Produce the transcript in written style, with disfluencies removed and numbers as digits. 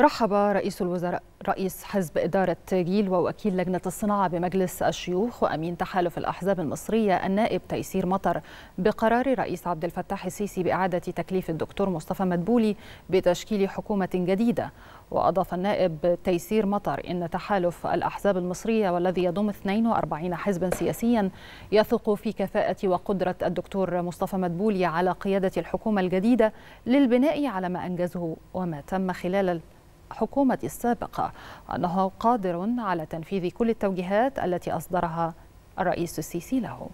رحب رئيس الوزراء رئيس حزب إدارة جيل ووكيل لجنة الصناعة بمجلس الشيوخ وأمين تحالف الأحزاب المصرية النائب تيسير مطر بقرار رئيس عبد الفتاح السيسي بإعادة تكليف الدكتور مصطفى مدبولي بتشكيل حكومة جديدة. وأضاف النائب تيسير مطر إن تحالف الأحزاب المصرية والذي يضم 42 حزبا سياسيا يثق في كفاءة وقدرة الدكتور مصطفى مدبولي على قيادة الحكومة الجديدة للبناء على ما أنجزه وما تم خلال الحكومة السابقة، أنه قادر على تنفيذ كل التوجيهات التي أصدرها الرئيس السيسي له.